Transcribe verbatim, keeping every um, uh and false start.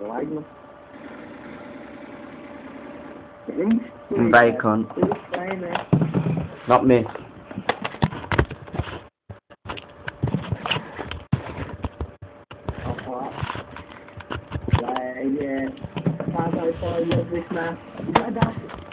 Ладно. Bacon. Not me. Like, yeah. I love this man.